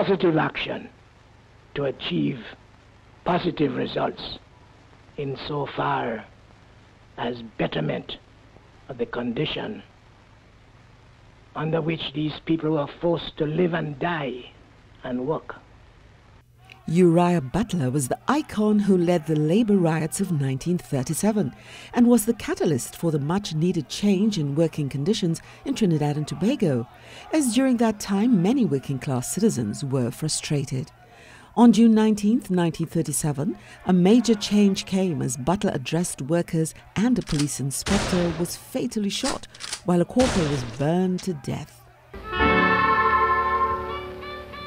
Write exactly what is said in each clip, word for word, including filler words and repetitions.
positive action to achieve positive results insofar as betterment of the condition under which these people were forced to live and die and work. Uriah Butler was the icon who led the labor riots of nineteen thirty-seven and was the catalyst for the much-needed change in working conditions in Trinidad and Tobago, as during that time many working-class citizens were frustrated. On June nineteenth, nineteen thirty-seven, a major change came as Butler addressed workers and a police inspector was fatally shot while a corporal was burned to death.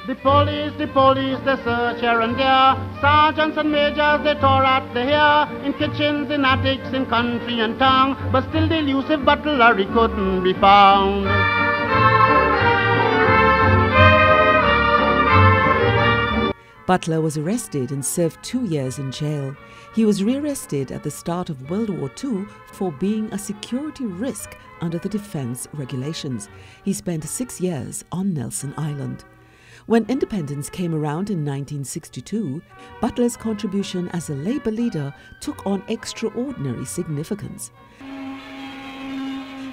The police, the police, they search here and there. Sergeants and majors, they tore at the hair. In kitchens, in attics, in country and town. But still the elusive Butler, he couldn't be found. Butler was arrested and served two years in jail. He was rearrested at the start of World War Two for being a security risk under the defense regulations. He spent six years on Nelson Island. When independence came around in nineteen sixty-two, Butler's contribution as a labor leader took on extraordinary significance.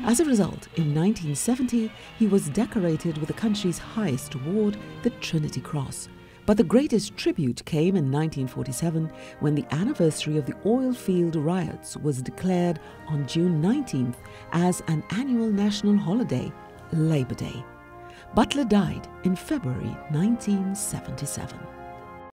As a result, in nineteen seventy, he was decorated with the country's highest award, the Trinity Cross. But the greatest tribute came in nineteen forty-seven, when the anniversary of the oil field riots was declared on June nineteenth as an annual national holiday, Labor Day. Butler died in February nineteen seventy-seven.